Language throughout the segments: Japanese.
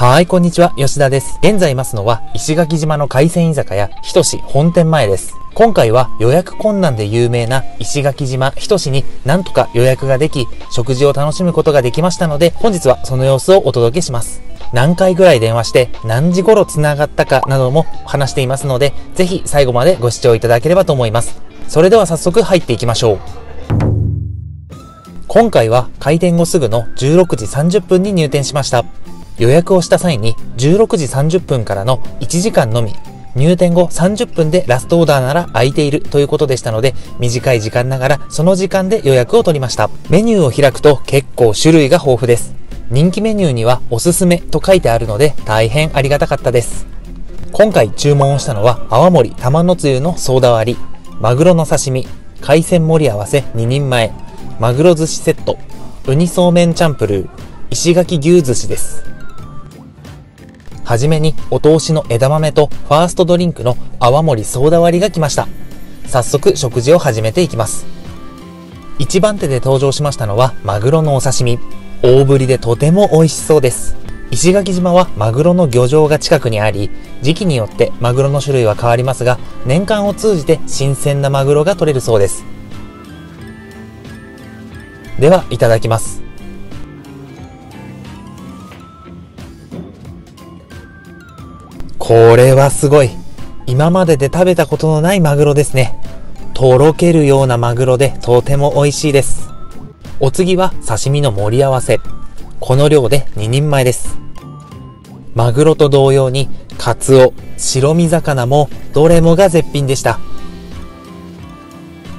はい、こんにちは。吉田です。現在いますのは、石垣島の海鮮居酒屋、ひとし本店前です。今回は予約困難で有名な石垣島ひとしになんとか予約ができ、食事を楽しむことができましたので、本日はその様子をお届けします。何回ぐらい電話して、何時頃繋がったかなども話していますので、ぜひ最後までご視聴いただければと思います。それでは早速入っていきましょう。今回は開店後すぐの16時30分に入店しました。予約をした際に16時30分からの1時間のみ、入店後30分でラストオーダーなら空いているということでしたので、短い時間ながらその時間で予約を取りました。メニューを開くと結構種類が豊富です。人気メニューにはおすすめと書いてあるので大変ありがたかったです。今回注文をしたのは泡盛玉のつゆのソーダ割り、マグロの刺身、海鮮盛り合わせ2人前、マグロ寿司セット、ウニそうめんチャンプルー、石垣牛寿司です。はじめにお通しの枝豆とファーストドリンクの泡盛ソーダ割りが来ました。早速食事を始めていきます。一番手で登場しましたのはマグロのお刺身。大ぶりでとても美味しそうです。石垣島はマグロの漁場が近くにあり、時期によってマグロの種類は変わりますが、年間を通じて新鮮なマグロが取れるそうです。では、いただきます。これはすごい。今までで食べたことのないマグロですね。とろけるようなマグロでとても美味しいです。お次は刺身の盛り合わせ。この量で2人前です。マグロと同様に、カツオ、白身魚もどれもが絶品でした。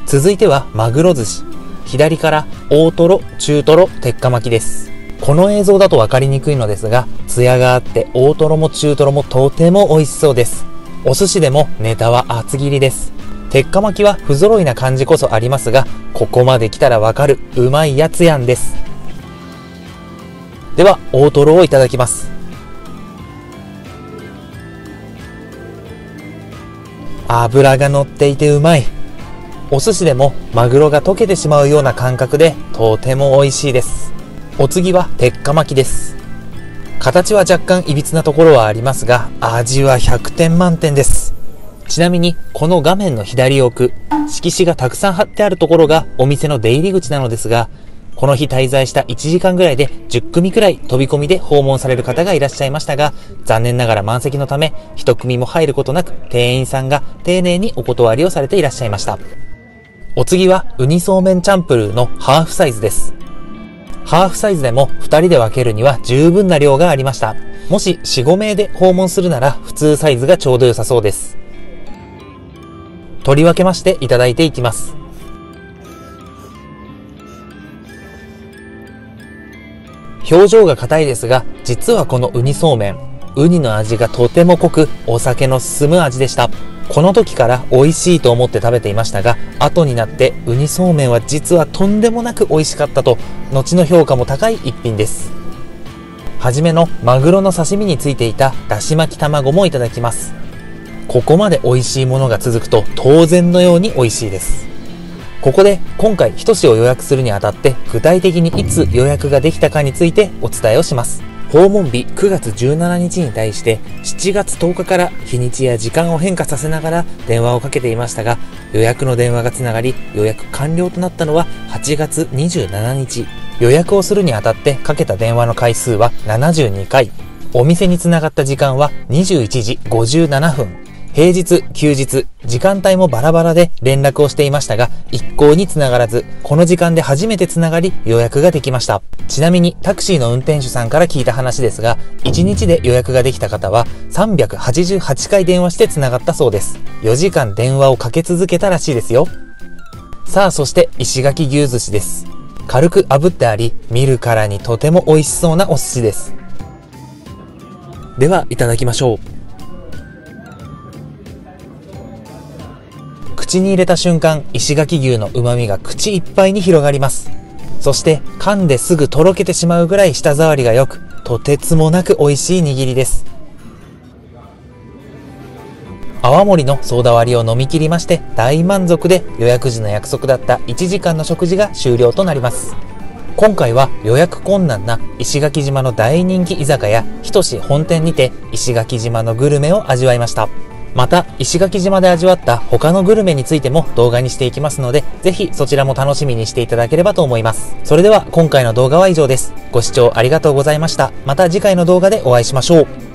続いてはマグロ寿司。左から大トロ、中トロ、鉄火巻きです。この映像だと分かりにくいのですが、ツヤがあって大トロも中トロもとても美味しそうです。お寿司でもネタは厚切りです。鉄火巻きは不揃いな感じこそありますが、ここまで来たら分かるうまいやつやんです。では、大トロをいただきます。脂が乗っていてうまい。お寿司でもマグロが溶けてしまうような感覚でとても美味しいです。お次は鉄火巻きです。形は若干歪なところはありますが、味は100点満点です。ちなみにこの画面の左奥、色紙がたくさん貼ってあるところがお店の出入り口なのですが、この日滞在した1時間ぐらいで10組くらい飛び込みで訪問される方がいらっしゃいましたが、残念ながら満席のため1組も入ることなく店員さんが丁寧にお断りをされていらっしゃいました。お次はウニそうめんチャンプルーのハーフサイズです。ハーフサイズでも2人で分けるには十分な量がありました。もし4、5名で訪問するなら普通サイズがちょうど良さそうです。取り分けましていただいていきます。表情が硬いですが、実はこのウニそうめん、ウニの味がとても濃く、お酒の進む味でした。この時から美味しいと思って食べていましたが、後になってウニそうめんは実はとんでもなく美味しかったと、後の評価も高い一品です。はじめのマグロの刺身についていただし巻き卵もいただきます。ここまで美味しいものが続くと当然のように美味しいです。ここで今回ひとしを予約するにあたって具体的にいつ予約ができたかについてお伝えをします。訪問日9月17日に対して7月10日から日にちや時間を変化させながら電話をかけていましたが、予約の電話がつながり予約完了となったのは8月27日。予約をするにあたってかけた電話の回数は72回。お店につながった時間は21時57分。平日、休日、時間帯もバラバラで連絡をしていましたが、一向に繋がらず、この時間で初めて繋がり予約ができました。ちなみにタクシーの運転手さんから聞いた話ですが、1日で予約ができた方は388回電話して繋がったそうです。4時間電話をかけ続けたらしいですよ。さあ、そして石垣牛寿司です。軽く炙ってあり、見るからにとても美味しそうなお寿司です。では、いただきましょう。口に入れた瞬間、石垣牛の旨味が口いっぱいに広がります。そして、噛んですぐとろけてしまうぐらい舌触りが良く、とてつもなく美味しい握りです。泡盛のソーダ割りを飲み切りまして大満足で、予約時の約束だった1時間の食事が終了となります。今回は予約困難な石垣島の大人気居酒屋ひとし本店にて石垣島のグルメを味わいました。また石垣島で味わった他のグルメについても動画にしていきますので、ぜひそちらも楽しみにしていただければと思います。それでは今回の動画は以上です。ご視聴ありがとうございました。また次回の動画でお会いしましょう。